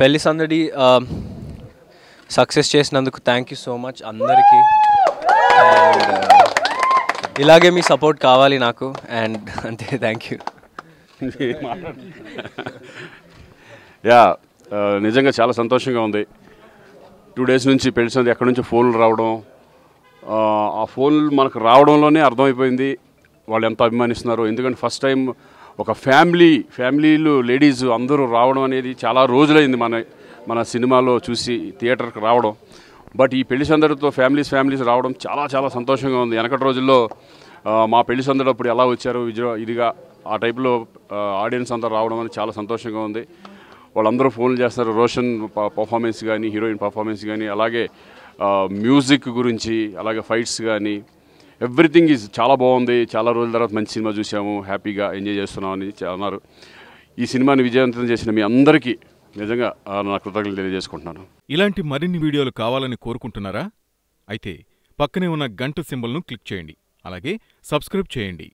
పెళ్లి సందడి సక్సెస్ చేసినందుకు థాంక్యూ సో మచ్ అందరికీ ఇలాగే మీ సపోర్ట్ కావాలి నాకు అండ్ అంటే థాంక్యూ యా నిజంగా చాలా సంతోషంగా ఉంది 2 డేస్ నుంచి పెళ్లి సందడి ఎక్కడ నుంచి ఫోన్లు రావడం ఆ ఫోన్లు మనకు రావడంలోనే అర్థమైపోయింది వాళ్ళు ఎంత అభిమానిస్తున్నారు ఎందుకంటే ఫస్ట్ టైం ఒక ఫ్యామిలీలు లేడీస్ అందరూ రావడం అనేది చాలా రోజులైంది మన సినిమాలో చూసి థియేటర్కి రావడం బట్ ఈ పెళ్లి సందడితో ఫ్యామిలీస్ రావడం చాలా చాలా సంతోషంగా ఉంది వెనకటి రోజుల్లో మా పెళ్లి సందడి అప్పుడు ఎలా వచ్చారు ఇదిగా ఆ టైప్లో ఆడియన్స్ అందరూ రావడం అనేది చాలా సంతోషంగా ఉంది వాళ్ళందరూ ఫోన్లు చేస్తారు రోషన్ పర్ఫార్మెన్స్ కానీ హీరోయిన్ పర్ఫార్మెన్స్ కానీ అలాగే మ్యూజిక్ గురించి అలాగే ఫైట్స్ కానీ ఎవ్రీథింగ్ ఈజ్ చాలా బాగుంది చాలా రోజుల తర్వాత మంచి సినిమా చూసాము హ్యాపీగా ఎంజాయ్ చేస్తున్నాం అని అన్నారు ఈ సినిమాని విజయవంతం చేసిన మీ అందరికీ నిజంగా నా కృతజ్ఞతలు తెలియజేసుకుంటున్నాను ఇలాంటి మరిన్ని వీడియోలు కావాలని కోరుకుంటున్నారా అయితే పక్కనే ఉన్న గంట సింబల్ను క్లిక్ చేయండి అలాగే సబ్స్క్రైబ్ చేయండి